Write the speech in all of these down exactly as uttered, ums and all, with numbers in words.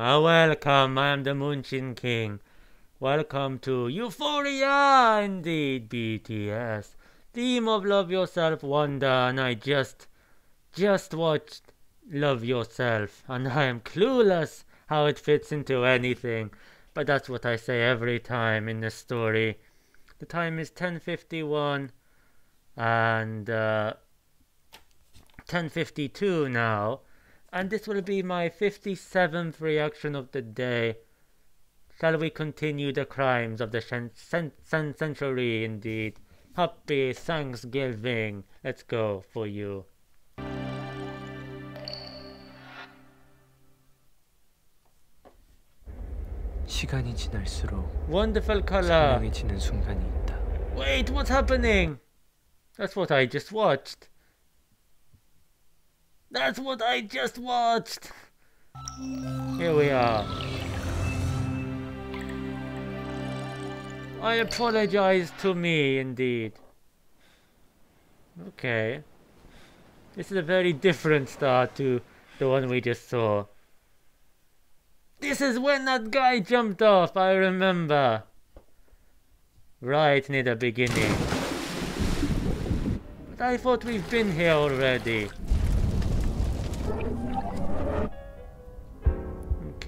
Uh, welcome, I am the Munchin King. Welcome to Euphoria and the B T S theme of Love Yourself, Wonder. And I just, just watched Love Yourself, and I am clueless how it fits into anything. But that's what I say every time in this story. The time is ten fifty-one, and uh, ten fifty-two now. And this will be my fifty-seventh reaction of the day. Shall we continue the crimes of the century indeed? Happy Thanksgiving. Let's go for you. Wonderful color. Wait, what's happening? That's what I just watched. That's what I just watched! Here we are. I apologize to me, indeed. Okay. This is a very different start to the one we just saw. This is when that guy jumped off, I remember. Right near the beginning. But I thought we've been here already.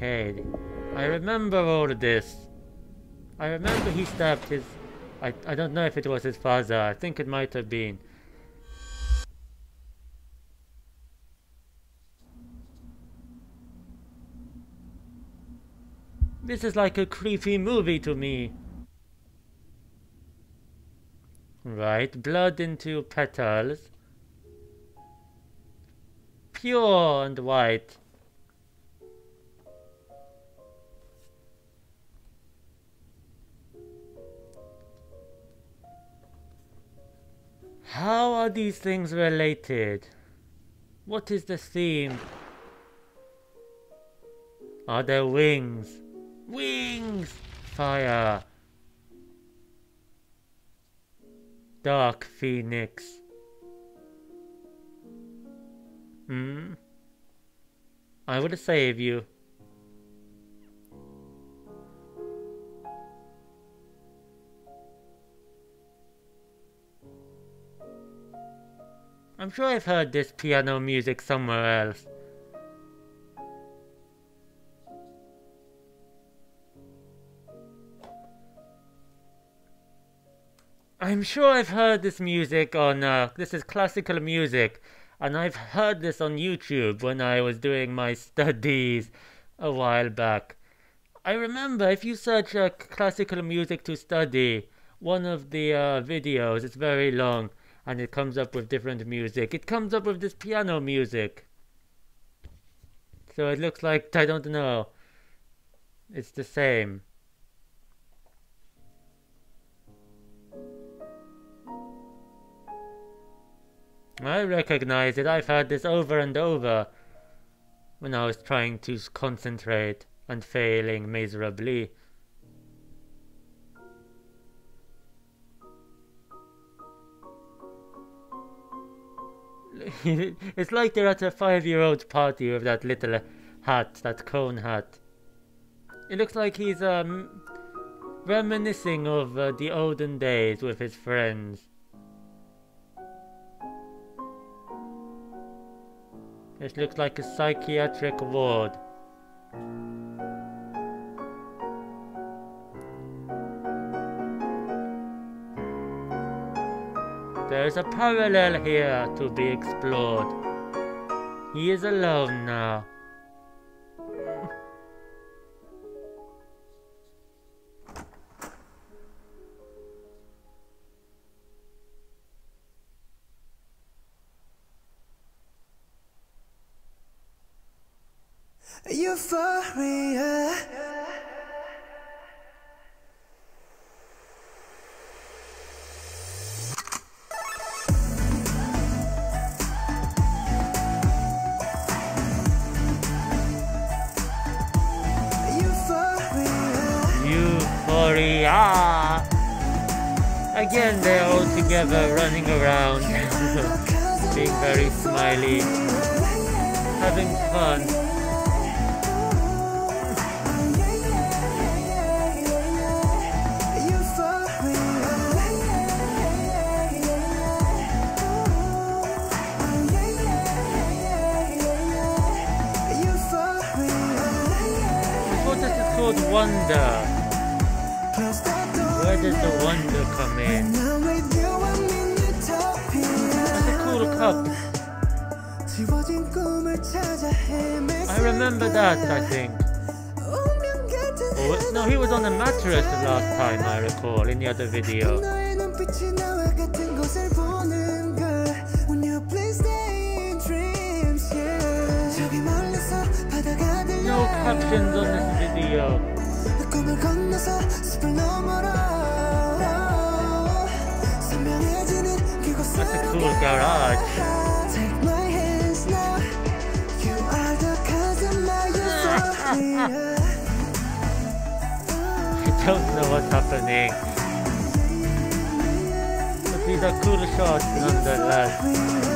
Okay, I remember all of this. I remember he stabbed his... I, I don't know if it was his father. I think it might have been. This is like a creepy movie to me. Right, blood into petals. Pure and white. How are these things related? What is the theme? Are there wings? Wings! Fire! Dark Phoenix. Hmm? I would save you. I'm sure I've heard this piano music somewhere else. I'm sure I've heard this music on, uh, this is classical music, and I've heard this on YouTube when I was doing my studies a while back. I remember if you search uh, classical music to study, one of the uh, videos, it's very long. And it comes up with different music. It comes up with this piano music. So it looks like, I don't know. It's the same. I recognize it. I've heard this over and over when I was trying to concentrate and failing miserably. It's like they're at a five-year-old party with that little hat, that cone hat. It looks like he's um, reminiscing of uh, the olden days with his friends. This looks like a psychiatric ward. There is a parallel here to be explored. He is alone now. Euphoria. Euphoria! Again, they're all together running around, being very smiley, having fun. called Wonder. Where did the wonder come in? That's a cool cup. I remember that, I think. Oh, no, he was on the mattress the last time I recall in the other video. No captions on this video. That's a cool garage. I don't know what's happening. But these are cool shots nonetheless.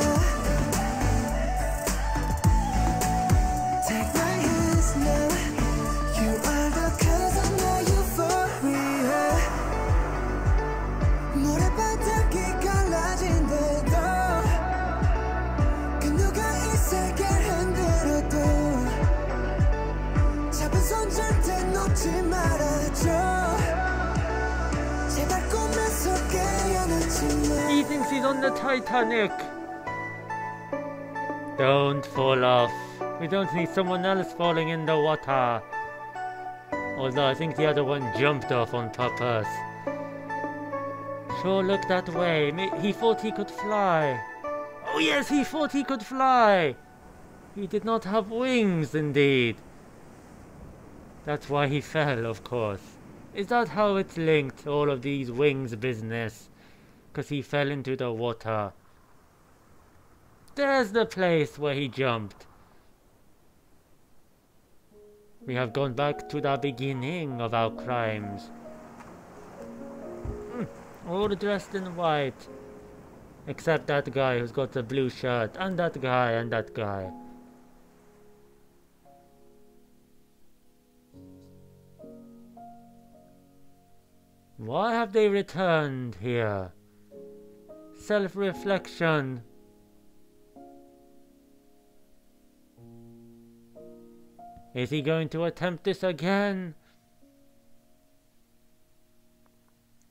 He thinks he's on the Titanic. Don't fall off. We don't need someone else falling in the water. Although I think the other one jumped off on purpose. Sure looked that way. He thought he could fly. Oh yes, he thought he could fly. He did not have wings indeed. That's why he fell, of course. Is that how it's linked, all of these wings business? Because he fell into the water. There's the place where he jumped. We have gone back to the beginning of our crimes. Mm, all dressed in white. Except that guy who's got the blue shirt, and that guy, and that guy. Why have they returned here? Self-reflection. Is he going to attempt this again?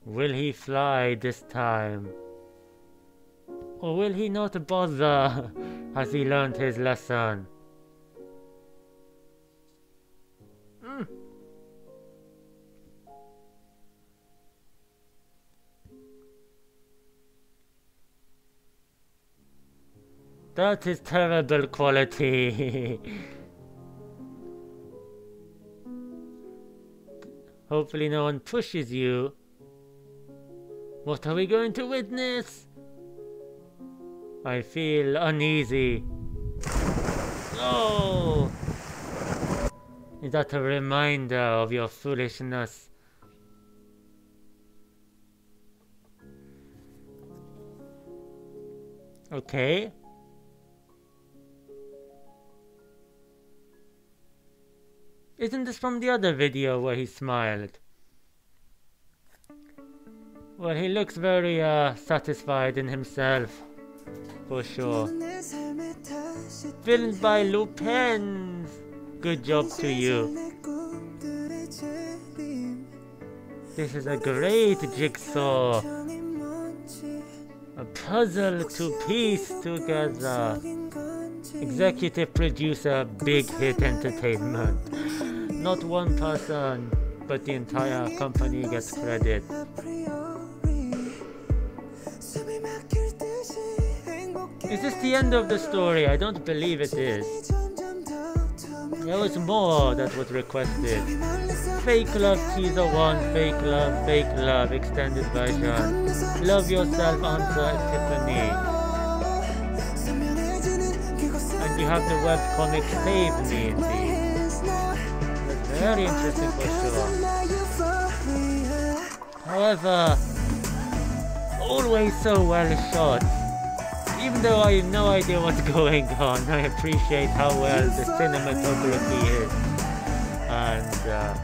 Will he fly this time? Or will he not bother? Has he learned his lesson? Mm. That is terrible quality. Hopefully no one pushes you. What are we going to witness? I feel uneasy. Oh! Is that a reminder of your foolishness? Okay. Isn't this from the other video where he smiled? Well, he looks very uh, satisfied in himself, for sure. Filmed by Lupin! Good job to you. This is a great jigsaw. A puzzle to piece together. Executive producer, Big Hit Entertainment. Not one person, but the entire company gets credit. Is this the end of the story? I don't believe it is. There was more that was requested. Fake Love Teaser one, Fake Love, Fake Love, Extended Version. Love Yourself, Answer, Tiffany. You have the webcomic Save Me indeed. That's very interesting for sure. However, always so well shot. Even though I have no idea what's going on, I appreciate how well the cinematography is. And uh,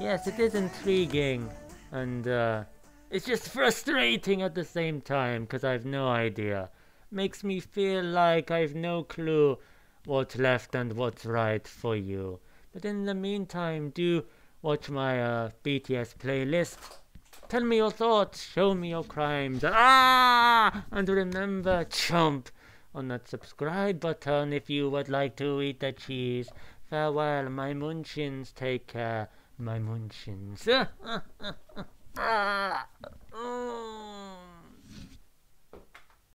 yes, it is intriguing. And uh, it's just frustrating at the same time because I have no idea. Makes me feel like I've no clue what's left and what's right for you. But in the meantime, do watch my uh, B T S playlist. Tell me your thoughts, show me your crimes, and, ah! And remember, chomp on that subscribe button if you would like to eat the cheese. Farewell, my munchins, take care, my munchins.